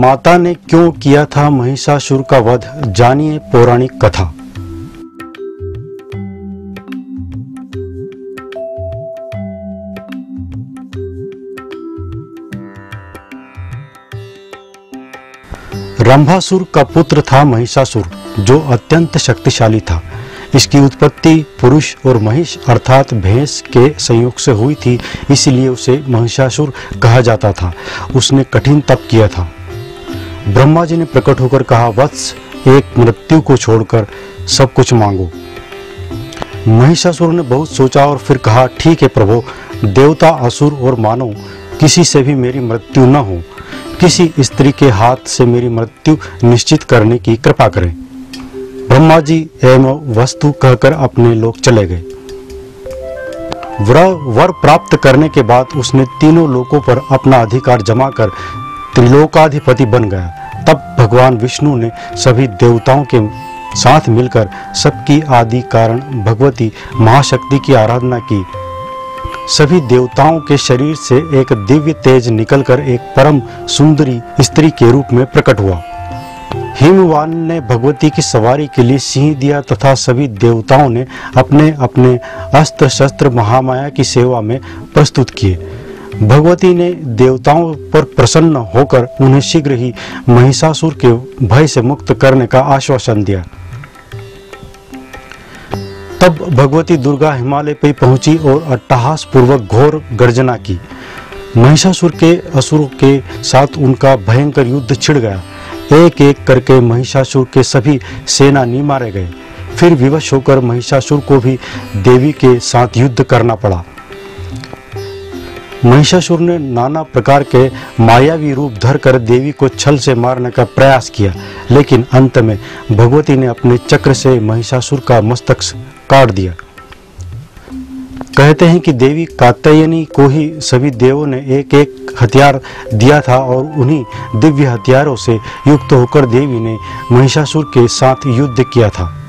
माता ने क्यों किया था महिषासुर का वध, जानिए पौराणिक कथा। रंभासुर का पुत्र था महिषासुर, जो अत्यंत शक्तिशाली था। इसकी उत्पत्ति पुरुष और महिष अर्थात भैंस के संयोग से हुई थी, इसलिए उसे महिषासुर कहा जाता था। उसने कठिन तप किया था। ब्रह्माजी ने प्रकट होकर कहा, वत्स, एक मृत्यु को छोड़कर सब कुछ मांगो। महिषासुर ने बहुत सोचा और फिर कहा, ठीक है प्रभु, देवता, असुर और मानव किसी से भी मेरी मृत्यु न हो। किसी स्त्री के हाथ से मेरी मृत्यु निश्चित करने की कृपा करें। ब्रह्मा जी एम वस्तु कहकर अपने लोक चले गए। वर प्राप्त करने के बाद उसने तीनों लोकों पर अपना अधिकार जमा कर त्रिलोकाधिपति बन गया। तब भगवान विष्णु ने सभी देवताओं के साथ मिलकर सबकी आदि कारण भगवती महाशक्ति की आराधना की। सभी देवताओं के शरीर से एक दिव्य तेज निकलकर एक परम सुंदरी स्त्री के रूप में प्रकट हुआ। हिमवान ने भगवती की सवारी के लिए सिंह दिया तथा सभी देवताओं ने अपने अपने अस्त्र शस्त्र महामाया की सेवा में प्रस्तुत किए। भगवती ने देवताओं पर प्रसन्न होकर उन्हें शीघ्र ही महिषासुर के भय से मुक्त करने का आश्वासन दिया। तब भगवती दुर्गा हिमालय पर पहुंची और अट्टहास पूर्वक घोर गर्जना की। महिषासुर के असुरों के साथ उनका भयंकर युद्ध छिड़ गया। एक एक करके महिषासुर के सभी सेनानी मारे गए। फिर विवश होकर महिषासुर को भी देवी के साथ युद्ध करना पड़ा। महिषासुर ने नाना प्रकार के मायावी रूप धरकर देवी को छल से मारने का प्रयास किया, लेकिन अंत में भगवती ने अपने चक्र से महिषासुर का मस्तक काट दिया। कहते हैं कि देवी कात्यायनी को ही सभी देवों ने एक एक हथियार दिया था और उन्हीं दिव्य हथियारों से युक्त होकर देवी ने महिषासुर के साथ युद्ध किया था।